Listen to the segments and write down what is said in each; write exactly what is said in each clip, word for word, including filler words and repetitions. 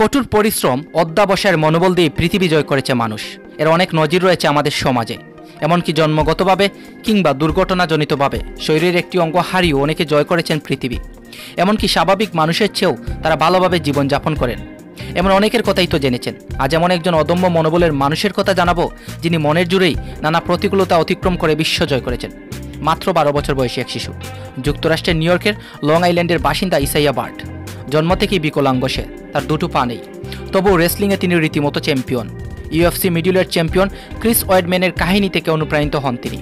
कठोर परिश्रम अध्याबसायर मनोबल दिए पृथ्वी जय करेছে মানুষ। এর অনেক নজির রয়েছে আমাদের সমাজে। এমনকি জন্মগতভাবে কিংবা দুর্ঘটনাজনিতভাবে শরীরের একটি অঙ্গ হারিয়ে অনেকে জয় করেছেন পৃথিবী। এমনকি স্বাভাবিক মানুষের চেয়েও তারা ভালোভাবে জীবন যাপন করেন। এমন অনেকের কথাই তো জেনেছেন। আজ এমন একজন অদম্য মনোবলের মানুষের কথা জানাবো, যিনি মনের জোরেই নানা প্রতিকূলতা অতিক্রম করে বিশ্ব জয় করেছেন। মাত্র বারো বছর বয়সী এক শিশু, যুক্তরাষ্ট্রের নিউ ইয়র্কের লং আইল্যান্ডের বাসিন্দা ইসাইয়া বার্ড। জন্ম থেকেই বিকলাঙ্গ সে, তার দুটো পা নেই। তবুও রেসলিংয়ে তিনি রীতিমতো champion. UFC middleweight champion Chris ওয়েডম্যানের কাহিনী থেকে অনুপ্রাণিত হন তিনি।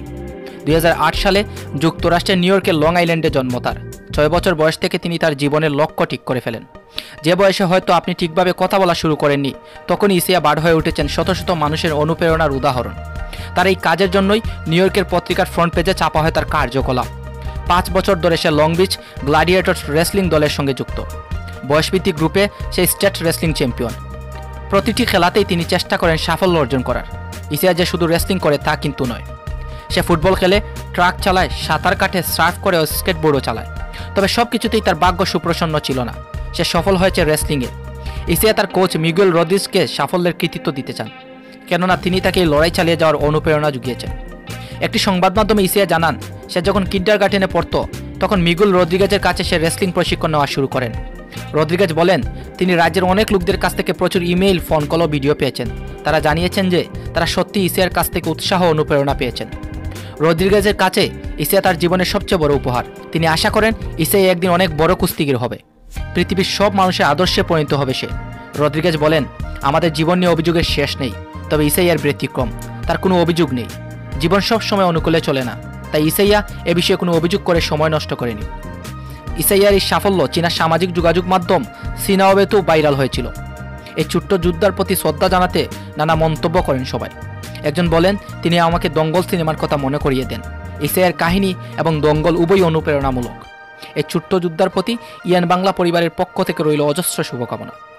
দুই হাজার আট সালে যুক্তরাষ্ট্রের নিউ ইয়র্কের লং আইল্যান্ডে জন্ম তার। ছয় বছর বয়স থেকে তিনি তার জীবনের লক্ষ্য ঠিক করে ফেলেন। যে বয়সে হয়তো আপনি ঠিকভাবে কথা বলা শুরু করেননি, তখনই ইসাইয়া বার্ড হয়ে উঠেছেন শত শত মানুষের অনুপ্রেরণার উদাহরণ। তার এই কাজের জন্যই নিউ ইয়র্কের পত্রিকার ফ্রন্ট পেজে চাপা হয় তার কার্যকলাপ। পাঁচ বছর ধরে সে লং বিচ গ্লাডিয়েটর্স রেসলিং দলের সঙ্গে যুক্ত। বয়সভিত্তিক গ্রুপে সে স্টেট রেসলিং চ্যাম্পিয়ন। প্রতিটি খেলাতেই তিনি চেষ্টা করেন সাফল্য অর্জন করার। ইসাইয়া যে শুধু রেসলিং করে তা কিন্তু নয়, সে ফুটবল খেলে, ট্রাক চালায়, সাঁতার কাটে, সার্ফ করে ও স্কেটবোর্ডও চালায়। তবে সব কিছুতেই তার ভাগ্য সুপ্রসন্ন ছিল না। সে সফল হয়েছে রেসলিংয়ে। ইসাইয়া তার কোচ মিগুয়েল রদ্রিগেজকে সাফল্যের কৃতিত্ব দিতে চান, কেননা তিনি তাকে এই লড়াই চালিয়ে যাওয়ার অনুপ্রেরণা জুগিয়েছেন। একটি সংবাদ মাধ্যমে ইসাইয়া জানান, সে যখন কিন্ডারগার্টেনে পড়ত তখন মিগুয়েল রদ্রিগেজের কাছে সে রেসলিং প্রশিক্ষণ নেওয়া শুরু করেন। রদ্রিগেজ বলেন, তিনি রাজ্যের অনেক লোকদের কাছ থেকে প্রচুর ইমেইল, ফোন কল ও ভিডিও পেয়েছেন। তারা জানিয়েছেন যে তারা সত্যি ইসাইয়ার কাছ থেকে উৎসাহ ও অনুপ্রেরণা পেয়েছেন। রদ্রিগেজের কাছে ইসাইয়া তার জীবনের সবচেয়ে বড় উপহার। তিনি আশা করেন ইসাইয়া একদিন অনেক বড় কুস্তিগির হবে, পৃথিবীর সব মানুষের আদর্শে পরিণত হবে সে। রদ্রিগেজ বলেন, আমাদের জীবন নিয়ে অভিযোগের শেষ নেই, তবে ইসাইয়ার ব্যতিক্রম। তার কোনো অভিযোগ নেই। জীবন সব সময় অনুকূলে চলে না, তাই ইসাইয়া এ বিষয়ে কোনো অভিযোগ করে সময় নষ্ট করেনি। ইসাইয়ার এই সাফল্য চীনা সামাজিক যোগাযোগ মাধ্যম সিনাওয়েতেও ভাইরাল হয়েছিল। এই ছোট্ট যোদ্ধার প্রতি শ্রদ্ধা জানাতে নানা মন্তব্য করেন সবাই। একজন বলেন, তিনি আমাকে দঙ্গল সিনেমার কথা মনে করিয়ে দেন। ইসাইয়ার কাহিনী এবং দঙ্গল উভয়ই অনুপ্রেরণামূলক। এই ছোট্ট যোদ্ধার প্রতি ইয়ান বাংলা পরিবারের পক্ষ থেকে রইল অজস্র শুভকামনা।